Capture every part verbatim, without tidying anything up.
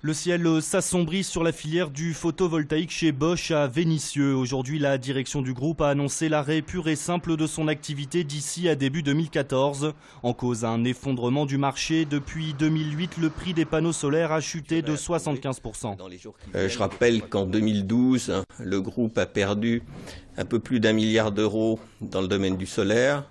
Le ciel s'assombrit sur la filière du photovoltaïque chez Bosch à Vénissieux. Aujourd'hui, la direction du groupe a annoncé l'arrêt pur et simple de son activité d'ici à début deux mille quatorze. En cause, un effondrement du marché. Depuis deux mille huit, le prix des panneaux solaires a chuté de soixante-quinze pour cent. Euh, je rappelle qu'en deux mille douze, le groupe a perdu un peu plus d'un milliard d'euros dans le domaine du solaire.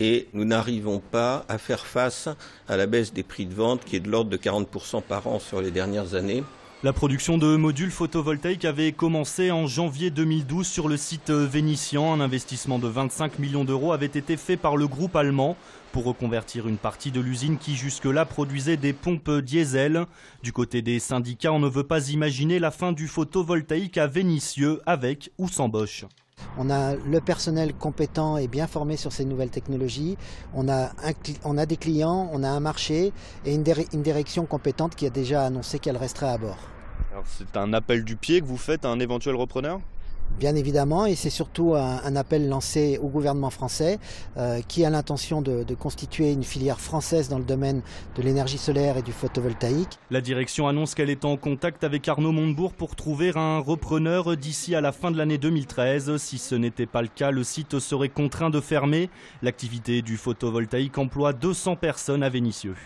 Et nous n'arrivons pas à faire face à la baisse des prix de vente qui est de l'ordre de quarante pour cent par an sur les dernières années. La production de modules photovoltaïques avait commencé en janvier deux mille douze sur le site vénitien. Un investissement de vingt-cinq millions d'euros avait été fait par le groupe allemand pour reconvertir une partie de l'usine qui jusque-là produisait des pompes diesel. Du côté des syndicats, on ne veut pas imaginer la fin du photovoltaïque à Vénissieux avec ou sans Bosch. On a le personnel compétent et bien formé sur ces nouvelles technologies, on a, un, on a des clients, on a un marché et une, une direction compétente qui a déjà annoncé qu'elle restera à bord. C'est un appel du pied que vous faites à un éventuel repreneur ? Bien évidemment, et c'est surtout un, un appel lancé au gouvernement français euh, qui a l'intention de, de constituer une filière française dans le domaine de l'énergie solaire et du photovoltaïque. La direction annonce qu'elle est en contact avec Arnaud Montebourg pour trouver un repreneur d'ici à la fin de l'année deux mille treize. Si ce n'était pas le cas, le site serait contraint de fermer. L'activité du photovoltaïque emploie deux cents personnes à Vénissieux.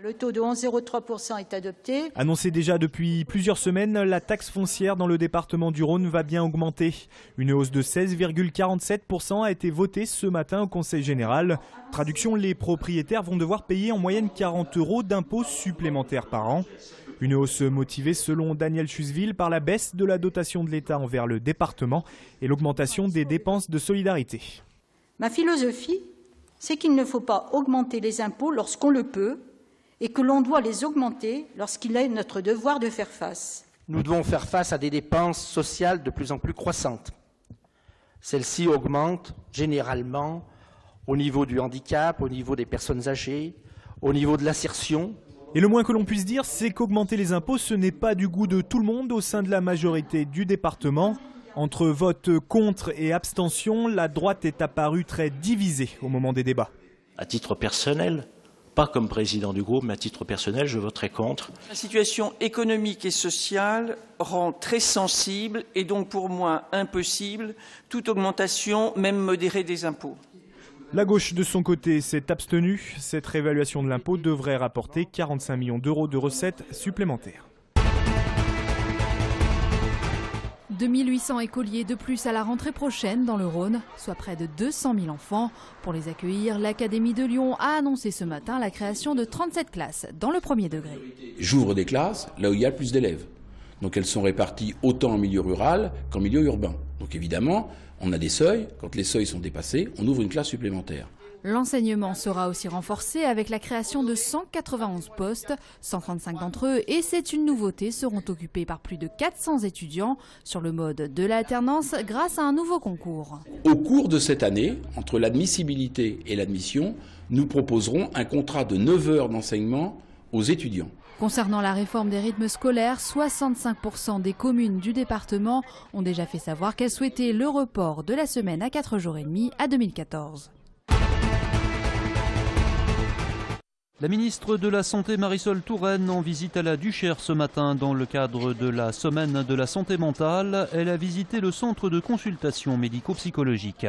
Le taux de onze virgule zéro trois pour cent est adopté. Annoncé déjà depuis plusieurs semaines, la taxe foncière dans le département du Rhône va bien augmenter. Une hausse de seize virgule quarante-sept pour cent a été votée ce matin au Conseil Général. Traduction, les propriétaires vont devoir payer en moyenne quarante euros d'impôts supplémentaires par an. Une hausse motivée selon Daniel Chuseville par la baisse de la dotation de l'État envers le département et l'augmentation des dépenses de solidarité. Ma philosophie, c'est qu'il ne faut pas augmenter les impôts lorsqu'on le peut, et que l'on doit les augmenter lorsqu'il est notre devoir de faire face. Nous devons faire face à des dépenses sociales de plus en plus croissantes. Celles-ci augmentent généralement au niveau du handicap, au niveau des personnes âgées, au niveau de l'insertion. Et le moins que l'on puisse dire, c'est qu'augmenter les impôts, ce n'est pas du goût de tout le monde au sein de la majorité du département. Entre vote contre et abstention, la droite est apparue très divisée au moment des débats. À titre personnel, pas comme président du groupe, mais à titre personnel, je voterai contre. La situation économique et sociale rend très sensible et donc pour moi impossible toute augmentation, même modérée, des impôts. La gauche, de son côté, s'est abstenue. Cette réévaluation de l'impôt devrait rapporter quarante-cinq millions d'euros de recettes supplémentaires. deux mille huit cents écoliers de plus à la rentrée prochaine dans le Rhône, soit près de deux cent mille enfants. Pour les accueillir, l'Académie de Lyon a annoncé ce matin la création de trente-sept classes dans le premier degré. J'ouvre des classes là où il y a le plus d'élèves. Donc elles sont réparties autant en milieu rural qu'en milieu urbain. Donc évidemment, on a des seuils. Quand les seuils sont dépassés, on ouvre une classe supplémentaire. L'enseignement sera aussi renforcé avec la création de cent quatre-vingt-onze postes. cent trente-cinq d'entre eux, et c'est une nouveauté, seront occupés par plus de quatre cents étudiants sur le mode de l'alternance grâce à un nouveau concours. Au cours de cette année, entre l'admissibilité et l'admission, nous proposerons un contrat de neuf heures d'enseignement aux étudiants. Concernant la réforme des rythmes scolaires, soixante-cinq pour cent des communes du département ont déjà fait savoir qu'elles souhaitaient le report de la semaine à quatre jours et demi à deux mille quatorze. La ministre de la Santé Marisol Touraine en visite à la Duchère ce matin dans le cadre de la semaine de la santé mentale. Elle a visité le centre de consultation médico-psychologique.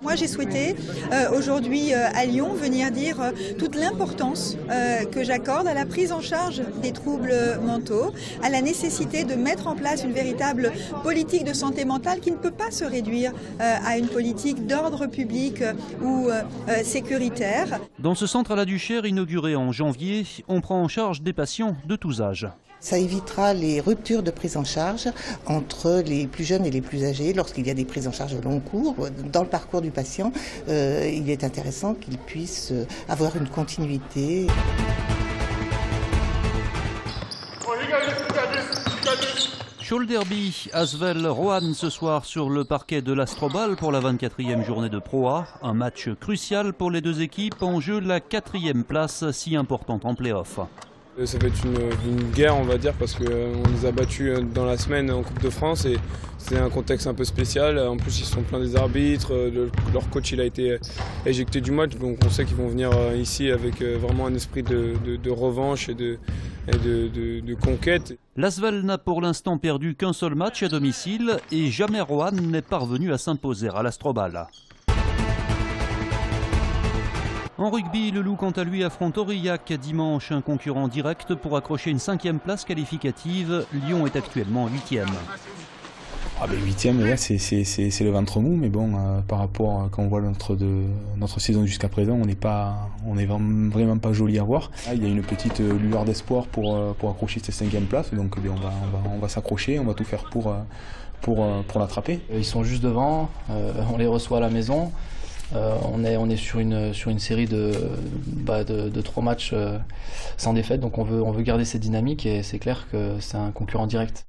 Moi j'ai souhaité euh, aujourd'hui euh, à Lyon venir dire euh, toute l'importance euh, que j'accorde à la prise en charge des troubles mentaux, à la nécessité de mettre en place une véritable politique de santé mentale qui ne peut pas se réduire euh, à une politique d'ordre public euh, ou euh, sécuritaire. Dans ce centre à la Duchère, inauguré en janvier, on prend en charge des patients de tous âges. Ça évitera les ruptures de prise en charge entre les plus jeunes et les plus âgés lorsqu'il y a des prises en charge au long cours. Dans le parcours du patient, euh, il est intéressant qu'il puisse avoir une continuité. Show derby, Asvel, Roanne ce soir sur le parquet de l'Astrobal pour la vingt-quatrième journée de ProA. Un match crucial pour les deux équipes, en jeu la quatrième place si importante en play-off. Ça fait une, une guerre, on va dire, parce qu'on les a battus dans la semaine en Coupe de France et c'était un contexte un peu spécial. En plus, ils sont pleins des arbitres, le, leur coach il a été éjecté du match, donc on sait qu'ils vont venir ici avec vraiment un esprit de, de, de revanche et de, et de, de, de conquête. L'Asvel n'a pour l'instant perdu qu'un seul match à domicile et jamais Roanne n'est parvenu à s'imposer à l'Astrobal. En rugby, le Lou, quant à lui, affronte Aurillac dimanche, un concurrent direct pour accrocher une cinquième place qualificative. Lyon est actuellement huitième. Ah ben huitième, ouais, c'est le ventre mou, mais bon, euh, par rapport, euh, quand on voit notre, de, notre saison jusqu'à présent, on n'est pas, on est vraiment, vraiment pas joli à voir. Là, il y a une petite euh, lueur d'espoir pour, euh, pour accrocher cette cinquième place, donc eh bien, on va, on va, on va s'accrocher, on va tout faire pour, euh, pour, euh, pour l'attraper. Ils sont juste devant, euh, on les reçoit à la maison. Euh, on est, on est sur, une, sur une série de, bah de, de trois matchs euh, sans défaite, donc on veut, on veut garder cette dynamique et c'est clair que c'est un concurrent direct.